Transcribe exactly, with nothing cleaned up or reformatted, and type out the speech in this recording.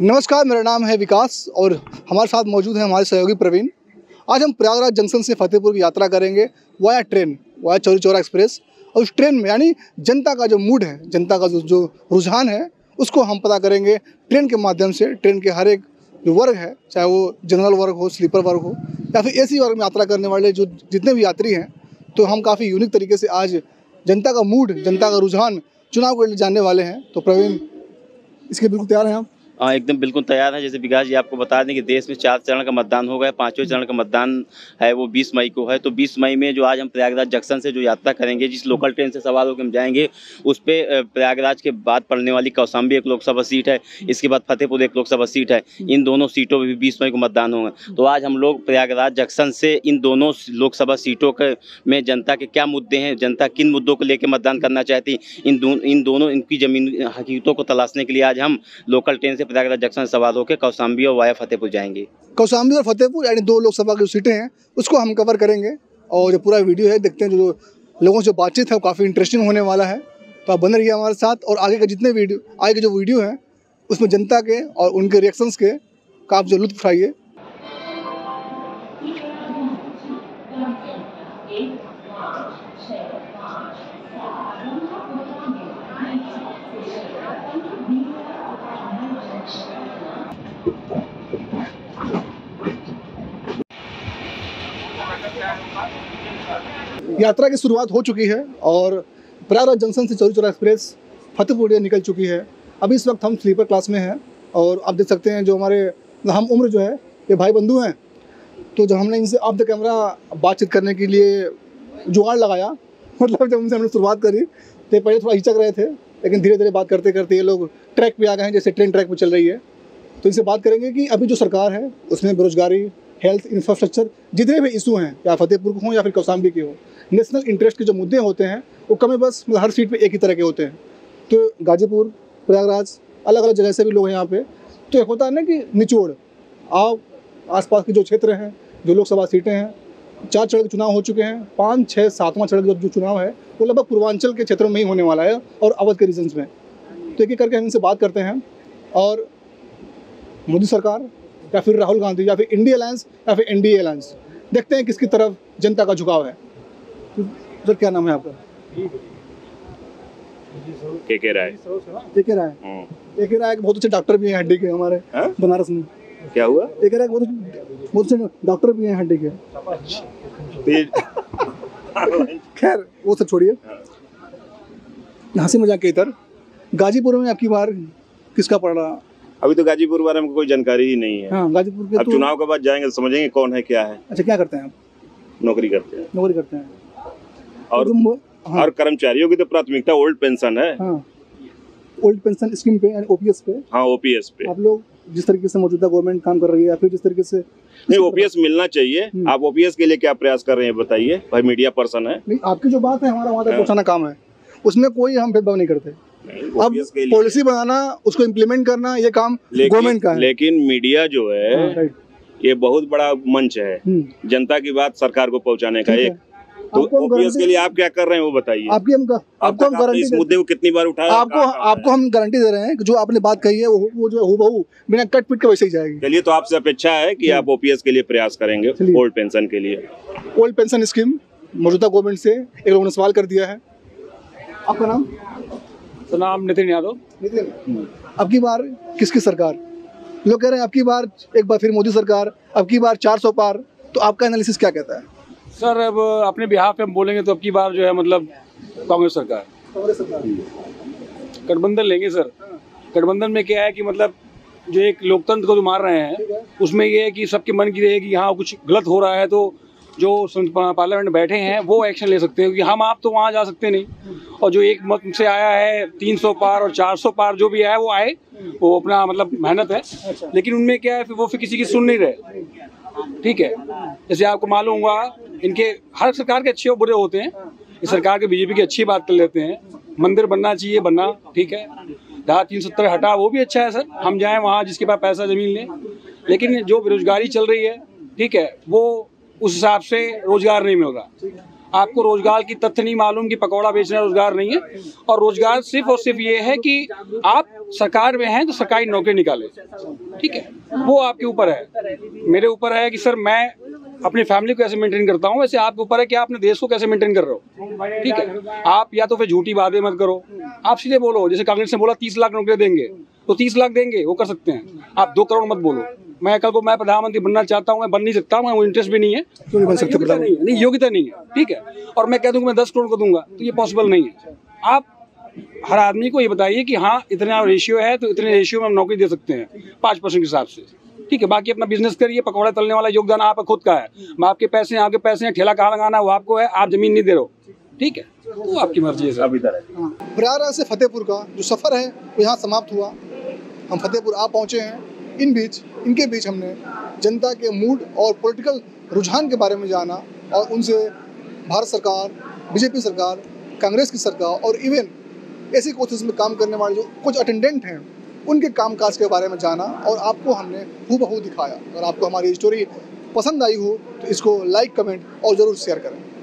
नमस्कार, मेरा नाम है विकास और हमारे साथ मौजूद हैं हमारे सहयोगी प्रवीण। आज हम प्रयागराज जंक्शन से फतेहपुर की यात्रा करेंगे via train, via Chauri Chaura express. और उस ट्रेन में यानी जनता का जो मूड है, जनता का जो जो रुझान है, उसको हम पता करेंगे ट्रेन के माध्यम से। ट्रेन के हर एक जो वर्ग है, चाहे वो जनरल वर्ग हो, स्लीपर वर्ग हो या फिर ए सी वर्ग में यात्रा करने वाले जो जितने भी यात्री हैं, तो हम काफ़ी यूनिक तरीके से आज जनता का मूड, जनता का रुझान चुनाव के लिए जानने वाले हैं। तो प्रवीण, इसके बिल्कुल तैयार हैं आप? हाँ, एकदम बिल्कुल तैयार है। जैसे विकास जी आपको बता दें कि देश में चार चरण का मतदान हो गया है, पाँचवें चरण का मतदान है वो बीस मई को है। तो बीस मई में जो आज हम प्रयागराज जंक्शन से जो यात्रा करेंगे, जिस लोकल ट्रेन से सवार होकर हम जाएंगे, उस पर प्रयागराज के बाद पड़ने वाली कौशाम्बी एक लोकसभा सीट है, इसके बाद फतेहपुर एक लोकसभा सीट है। इन दोनों सीटों पर भी बीस मई को मतदान होगा। तो आज हम लोग प्रयागराज जंक्शन से इन दोनों लोकसभा सीटों के में जनता के क्या मुद्दे हैं, जनता किन मुद्दों को लेकर मतदान करना चाहती, इन इन दोनों इनकी जमीन हकीकतों को तलाशने के लिए आज हम लोकल ट्रेन से प्रयागराज जंक्शन सवार होकर कौशाम्बी और वाया फतेहपुर जाएंगे। कौशाम्बी और फतेहपुर यानी दो लोकसभा की सीटें हैं, उसको हम कवर करेंगे। और जो पूरा वीडियो है, देखते हैं, जो लोगों से बातचीत है वो काफ़ी इंटरेस्टिंग होने वाला है। तो आप बने रहिए हमारे साथ। और आगे का जितने वीडियो, आगे के जो वीडियो हैं, उसमें जनता के और उनके रिएक्शंस के का आप जो लुत्फ उठाइए। यात्रा की शुरुआत हो चुकी है और प्रयागराज जंक्शन से चौरी चौरा एक्सप्रेस फतेहपुर निकल चुकी है। अभी इस वक्त हम स्लीपर क्लास में हैं और आप देख सकते हैं जो हमारे हम उम्र जो है ये भाई बंधु हैं। तो जब हमने इनसे ऑफ द कैमरा बातचीत करने के लिए जुगाड़ लगाया, मतलब जब उनसे हमने शुरुआत करी तो पहले थोड़ा हिचक रहे थे, लेकिन धीरे धीरे बात करते करते ये लोग ट्रैक पर आ गए हैं, जैसे ट्रेन ट्रैक पर चल रही है। तो इनसे बात करेंगे कि अभी जो सरकार है उसमें बेरोजगारी, हेल्थ, इंफ्रास्ट्रक्चर, जितने भी इशू हैं, या फतेहपुर के हों या फिर कौशाम्बी के हों, नेशनल इंटरेस्ट के जो मुद्दे होते हैं वो कम बस मतलब हर सीट पे एक ही तरह के होते हैं। तो गाजीपुर, प्रयागराज, अलग अलग जगह से भी लोग हैं यहाँ पे। तो एक होता है ना कि निचोड़, आप आसपास के जो क्षेत्र हैं, जो लोकसभा सीटें हैं, चार चरण के चुनाव हो चुके हैं, पाँच छः सातवां चरण जो चुनाव है वो लगभग पूर्वांचल के क्षेत्रों में ही होने वाला है और अवध के रीजन्स में। तो एक एक करके हम इनसे बात करते हैं और मोदी सरकार या फिर राहुल गांधी या फिर इंडिया अलायंस या फिर एन डी ए अलायंस, देखते हैं किसकी तरफ जनता का झुकाव है। सर, क्या नाम है आपका? के के राय। के के राय के के राय बहुत अच्छे डॉक्टर भी हैं हड्डी के हमारे बनारस में। क्या हुआ? के के राय बहुत बहुत अच्छे डॉक्टर भी हैं हड्डी के। खैर वो सब छोड़िए, हंसी मजाक के इधर गाजीपुर में आपकी बार किसका पड़ रहा? अभी तो गाजीपुर बारे में कोई जानकारी ही नहीं है। हाँ, गाजीपुर के अब तो चुनाव के बाद जाएंगे तो समझेंगे कौन है क्या है। अच्छा, क्या करते हैं आप? नौकरी करते हैं। नौकरी करते हैं और हाँ। और कर्मचारियों की तो प्राथमिकता ओल्ड पेंशन है। हाँ। ओल्ड पेंशन स्कीम पे, ओ पी एस पे। हाँ, ओ पी एस पे। आप लोग जिस तरीके से मौजूदा गवर्नमेंट काम कर रही है, फिर जिस तरीके से नहीं ओ पी एस मिलना चाहिए, आप ओ पी एस के लिए क्या प्रयास कर रहे हैं बताइए। भाई मीडिया पर्सन है, आपकी जो बात है हमारा वहाँ तक पहुँचाना काम है, उसमें कोई हम भेदभाव नहीं करते। अब पॉलिसी बनाना, उसको इम्प्लीमेंट करना, ये काम गवर्नमेंट का है। लेकिन मीडिया जो है ये बहुत बड़ा मंच है जनता की बात सरकार को पहुंचाने का। एक तो ओ पी एस के लिए आप क्या कर रहे हैं वो बताइए। आपकी हम आपको हम गारंटी, इस मुद्दे को कितनी बार उठाया, आपको आपको हम गारंटी दे रहे हैं कि जो आपने बात कही है वो वो जो हूबहू बिना कट पिट के वैसे ही जाएगी। चलिए, तो आपसे अपेक्षा है कि आप ओ पी एस के लिए प्रयास करेंगे, ओल्ड पेंशन के लिए। ओल्ड पेंशन स्कीम मौजूदा गवर्नमेंट से एक लोगों ने सवाल कर दिया है। आपका नाम? तो नाम नितिन यादव। नितिन, अब की बार किसकी सरकार? लोग कह रहे हैं अब की बार एक बार फिर मोदी सरकार, अब की बार चार सौ पार। तो आपका एनालिसिस क्या कहता है? सर, अब अपने बिहार पे हम बोलेंगे तो अब की बार जो है मतलब कांग्रेस सरकार, कांग्रेस सरकार गठबंधन लेंगे सर। गठबंधन में क्या है कि मतलब जो एक लोकतंत्र को जो मार रहे हैं उसमें ये है कि सबके मन की रहेगी यहाँ कुछ गलत हो रहा है तो जो पार्लियामेंट बैठे हैं वो एक्शन ले सकते हैं, क्योंकि हम आप तो वहाँ जा सकते नहीं। और जो एक मत से आया है तीन सौ पार और चार सौ पार, जो भी आया वो आए, वो अपना मतलब मेहनत है। लेकिन उनमें क्या है फिर वो फिर किसी की सुन नहीं रहे। ठीक है, जैसे आपको मालूम होगा इनके हर सरकार के अच्छे और बुरे होते हैं। इस सरकार के बीजेपी की अच्छी बात कर लेते हैं, मंदिर बनना चाहिए बनना, ठीक है, धारा तीन सत्तर हटा वो भी अच्छा है सर, हम जाएँ वहाँ जिसके पास पैसा ज़मीन लें। लेकिन जो बेरोजगारी चल रही है, ठीक है, वो उस हिसाब से रोजगार नहीं मिल रहा। आपको रोजगार की तथ्य नहीं मालूम कि पकौड़ा बेचना रोजगार नहीं है। और रोजगार सिर्फ और सिर्फ ये है कि आप सरकार में हैं तो सरकारी नौकरी निकाले, ठीक है, वो आपके ऊपर है। मेरे ऊपर है कि सर मैं अपनी फैमिली को कैसे मेंटेन करता हूँ, वैसे आपके ऊपर है कि आप अपने देश को कैसे मेंटेन कर रहे हो, ठीक है। आप या तो फिर झूठी बातें मत करो, आप सीधे बोलो। जैसे कांग्रेस ने बोला तीस लाख नौकरियाँ देंगे, तो तीस लाख देंगे, वो कर सकते हैं। आप दो करोड़ मत बोलो। मैं कल को मैं प्रधानमंत्री बनना चाहता हूँ, मैं बन नहीं सकता, मैं वो इंटरेस्ट भी नहीं है, क्यों नहीं बन सकते, नहीं है, नहीं योग्यता नहीं है, ठीक है। और मैं कह दूँ कि मैं दस करोड़ को दूंगा, तो ये पॉसिबल नहीं है। आप हर आदमी को ये बताइए कि हाँ इतना रेशियो है तो इतने रेशियो में हम नौकरी दे सकते हैं पाँच परसेंट के हिसाब से, ठीक है। बाकी अपना बिजनेस करिए, पकौड़ा तलने वाला योगदान आपका खुद का है, आपके पैसे हैं, आपके पैसे हैं, ठेला कहाँ लगाना है वो आपको है, आप जमीन नहीं दे रहे हो, ठीक है, वो आपकी मर्जी है। सर प्रयागराज से फतेहपुर का जो सफ़र है वो यहाँ समाप्त हुआ। हम फतेहपुर आ पहुँचे हैं। इन बीच इनके बीच हमने जनता के मूड और पॉलिटिकल रुझान के बारे में जाना और उनसे भारत सरकार, बीजेपी सरकार, कांग्रेस की सरकार और इवन ऐसी कोशिश में काम करने वाले जो कुछ अटेंडेंट हैं उनके कामकाज के बारे में जाना और आपको हमने हूबहू दिखाया। अगर आपको हमारी स्टोरी पसंद आई हो तो इसको लाइक, कमेंट और ज़रूर शेयर करें।